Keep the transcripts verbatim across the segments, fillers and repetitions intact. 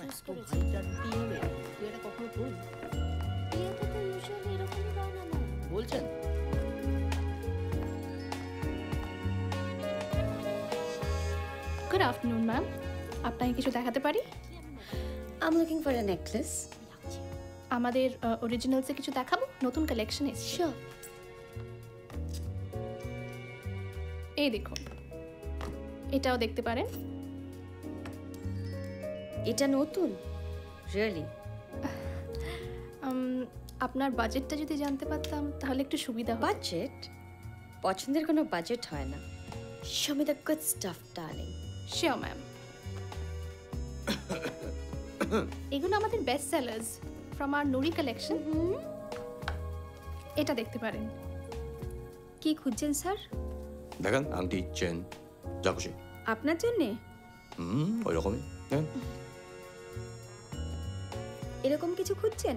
Choose করেছি যার puree তুই এটা কখনো পড়বি পিওতে তো ইউজুয়ালি এরকমই বানানো বলছেন গুড আফটারনুন ম্যাম আপনাকে কিছু দেখাতে পারি I am looking for a necklace আমাদের অরিজিনালসে কিছু দেখাবো নতুন কালেকশন এসেছে শিওর এই দেখুন এটাও দেখতে পারেন এটা নতুন রিয়েলি আপনার বাজেটটা যদি জানতে পারতাম তাহলে একটু সুবিধা হতো বাজেট পছন্দের কোনো বাজেট হয় না show me the good stuff darling sure ma'am এগুলো আমাদের best sellers from our Nuri collection এটা দেখতে পারেন কি খুঁজছেন স্যার দেখেন আংটি চেন যা খুশি আপনার জন্য হুম ওইরকমই এরকম কিছু খুঁজছেন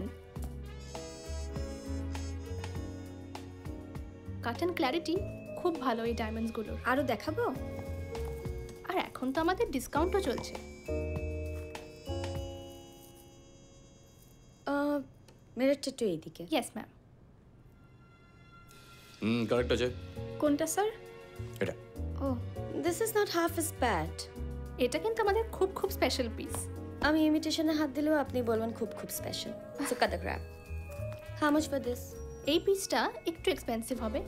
কাটন ক্ল্যারিটি খুব ভালো এই ডায়মন্ডস গুলো আরো দেখাবো আর এখন তো আমাদের ডিসকাউন্টও চলছে মেরেটটা তো এইদিকে यस ম্যাম হুম কারেক্ট আছে কোনটা স্যার এটা ও this is not half as bad এটা কিন্তু আমাদের খুব খুব স্পেশাল পিস আমি ইমিটেশনে হাত দিলেও আপনি বলবেন খুব খুব special so cut the grab how much for this এই পিসটা একটু এক্সপেন্সিভ হবে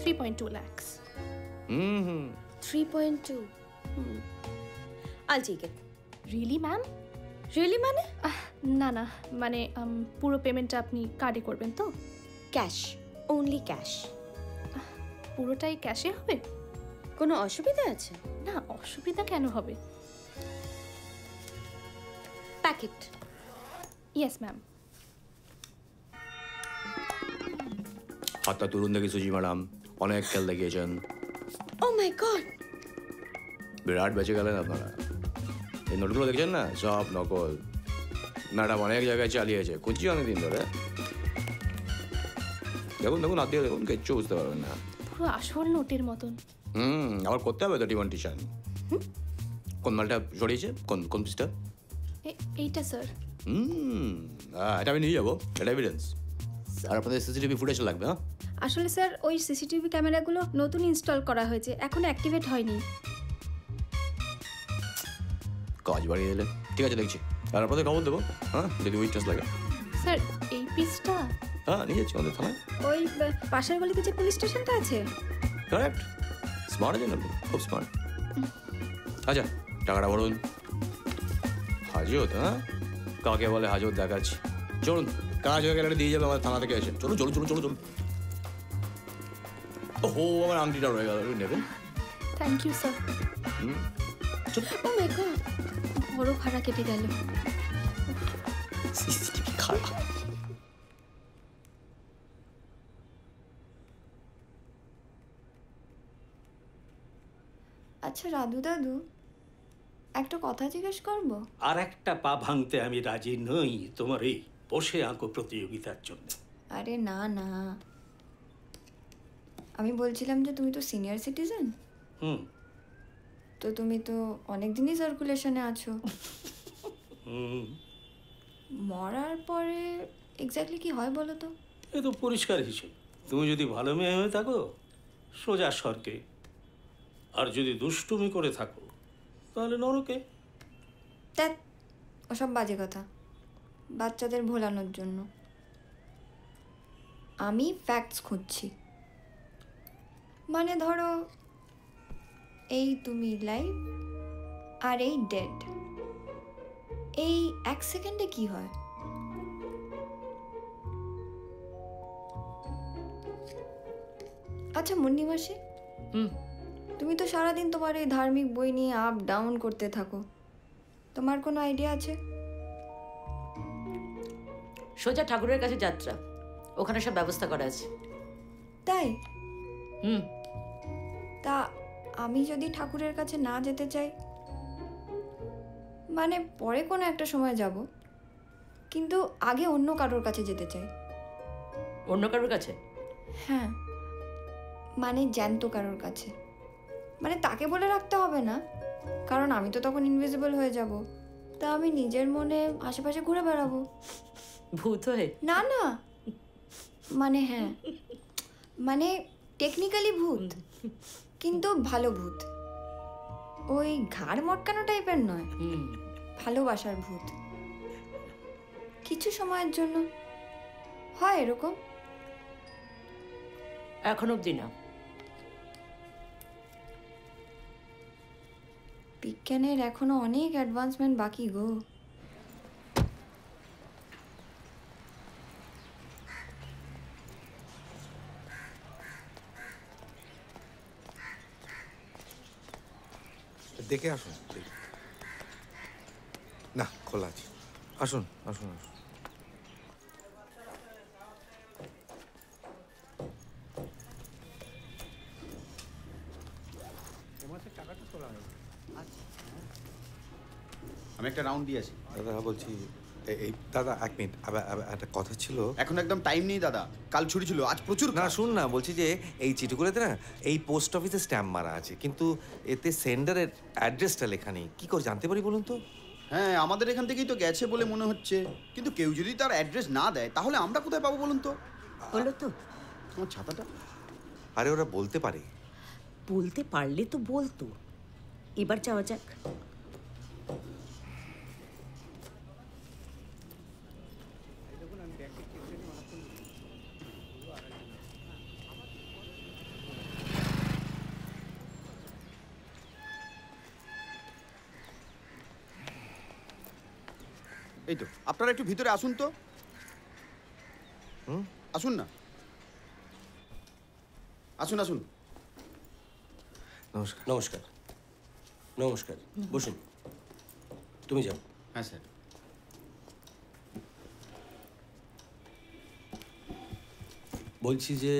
three point two lakhs hmm hmm three point two hmm I'll take it really ma'am really মানে না না মানে পুরো পেমেন্টটা আপনি কার্ডে করবেন তো ক্যাশ only ক্যাশ পুরোটাই ক্যাশে হবে কোনো অসুবিধা আছে না অসুবিধা কেন হবে প্যাকেট यस ম্যাম হাতটা তুলুন দেখি সুজি ম্যাডাম অনেক খেল দেখিয়েছেন ও মাই গড বিরাট বেঁচে গেলেন আপনারা এই নোটগুলো দেখছেন না সব নকল ম্যাডাম অনেক জায়গায় চালিয়েছে খুঁজছি অনেকদিন ধরে দেখুন দেখুন হাত দিয়ে দেখুন কিচ্ছু বুঝতে পারবেন না পুরো আসল নোটের মতন হুম আবার করতে হবে তো ডিমান্টিশন কোন মালটা জড়িয়েছে কোন কোন পিসটা এইটা স্যার হুম এটা আমি নিয়ে যাবো এটা এভিডেন্স আর আপনাদের সিসিটিভি ফুটেজ লাগবে হ্যাঁ আসলে স্যার ওই সিসিটিভি ক্যামেরাগুলো নতুন ইনস্টল করা হয়েছে এখনো অ্যাক্টিভেট হয়নি কাজ বাড়িয়ে এলে ঠিক আছে দেখছি আর আপনাদের খবর দেবো হ্যাঁ যদি উইটনেস লাগে স্যার এই পিসটা হ্যাঁ নিয়ে চলে থানায় ওই পাশের গলিতে যে পুলিশ স্টেশনটা আছে কারেক্ট স্মার্ট যেন খুব স্মার্ট আচ্ছা টাকাটা বলুন হাজত হ্যাঁ কাকে বলে হাজত দেখাচ্ছি চলুন কাজ হয়ে গেলে দিয়ে যাবে আমার থানা থেকে এসে চলুন চলুন চলুন চলুন ওহো আমার আংটিটা রয়ে গেল নেবেন thank you sir oh my god বড় ভাড়া কেটে গেল আচ্ছা রাধু দাদু একটা কথা জিজ্ঞেস করবো আর একটা পা ভাঙতে আমি রাজি নই তোমার এই বসে আঁকো প্রতিযোগিতার জন্য আরে না না আমি বলছিলাম যে তুমি তো সিনিয়র সিটিজেন হুম তো তুমি তো অনেকদিনই সার্কুলেশনে আছো হুম মরার পরে এক্স্যাক্টলি কি হয় বলো তো এ তো পরিষ্কার হিসেব তুমি যদি ভালো মেয়ে হয়ে থাকো সোজা স্বর্গে আর যদি দুষ্টুমি করে থাকো তাহলে নরকে ধ্যাৎ ওসব বাজে কথা বাচ্চাদের ভোলানোর জন্য আমি ফ্যাক্টস খুঁজছি মানে ধরো এই তুমি লাইভ আর এই ডেড এই এক সেকেন্ডে কি হয় আচ্ছা মুন্নি মাসি হুম তুমি তো সারাদিন তোমার এই ধার্মিক বই নিয়ে আপ ডাউন করতে থাকো তোমার কোনো আইডিয়া আছে সোজা ঠাকুরের কাছে যাত্রা ওখানে সব ব্যবস্থা করা আছে তাই হুম তা আমি যদি ঠাকুরের কাছে না যেতে চাই মানে পরে কোনো একটা সময় যাব কিন্তু আগে অন্য কারোর কাছে যেতে চাই অন্য কারোর কাছে হ্যাঁ মানে জ্যান্ত কারোর কাছে মানে তাকে বলে রাখতে হবে না কারণ আমি তো তখন ইনভিজিবল হয়ে যাব তা আমি নিজের মনে আশেপাশে ঘুরে বেড়াবো। ভূত হয়ে? না না, মানে হ্যাঁ, মানে টেকনিক্যালি ভূত, কিন্তু ভালো ভূত, ওই ঘাড় মটকানো টাইপের নয়, ভালোবাসার ভূত। কিছু সময়ের জন্য হয় এরকম, এখন অবধি না। বিজ্ঞানের এখনো অনেক অ্যাডভান্সমেন্ট বাকি গো। দেখে আসুন না, খোলা আছে, আসুন আসুন আসুন। আমি একটা রাউন্ড দিয়ে আসি। দাদা বলছি, এই দাদা এক মিনিট, আবার একটা কথা ছিল। এখন একদম টাইম নেই দাদা, কাল ছুটি ছিল, আজ প্রচুর। না শুন না, বলছি যে এই চিঠিগুলোতে না এই পোস্ট অফিসে স্ট্যাম্প মারা আছে, কিন্তু এতে সেন্ডারের অ্যাড্রেসটা লেখা নেই, কী করে জানতে পারি বলুন তো? হ্যাঁ, আমাদের এখান থেকেই তো গেছে বলে মনে হচ্ছে, কিন্তু কেউ যদি তার অ্যাড্রেস না দেয় তাহলে আমরা কোথায় পাবো বলুন তো? হলো তো তোমার ছাতাটা। আরে ওরা বলতে পারে, বলতে পারলে তো বলতো। এবার যাওয়া যাক। এই তো, আপনারা একটু ভিতরে আসুন তো, আসুন না, আসুন আসুন। নমস্কার নমস্কার নমস্কার, বসুন। তুমি যাও। হ্যাঁ স্যার। বলছি যে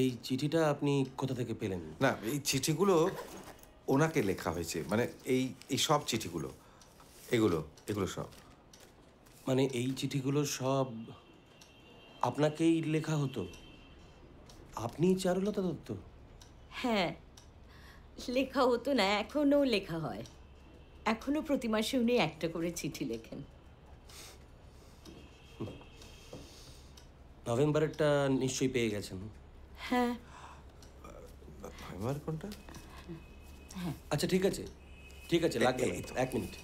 এই চিঠিটা আপনি কোথা থেকে পেলেন? না, এই চিঠিগুলো ওনাকে লেখা হয়েছে, মানে এই এই সব চিঠিগুলো, এগুলো এগুলো সব, মানে এই চিঠিগুলো সব আপনাকেই লেখা হতো? আপনি চারুলতা দত্ত? হ্যাঁ, লেখা হতো না, এখনও লেখা হয়, এখনও প্রতি মাসে উনি একটা করে চিঠি লেখেন। নভেম্বরেরটা নিশ্চয়ই পেয়ে গেছেন? হ্যাঁ। নভেম্বর কোনটা? হ্যাঁ আচ্ছা ঠিক আছে, ঠিক আছে লাগবে না, এক মিনিট।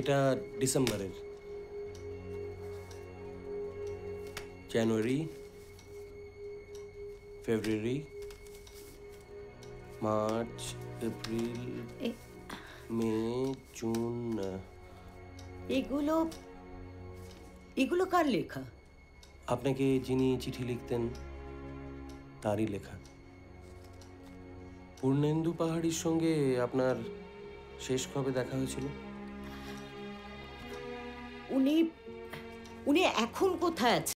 এটা ডিসেম্বরের। জানুয়ারি, ফেব্রুয়ারি, মার্চ, এপ্রিল, মে, জুন, এগুলো এগুলো কার লেখা? আপনাকে যিনি চিঠি লিখতেন তারই লেখা। পূর্ণেন্দু পাহাড়ির সঙ্গে আপনার শেষ কবে দেখা হয়েছিল? উনি উনি এখন কোথায় আছেন?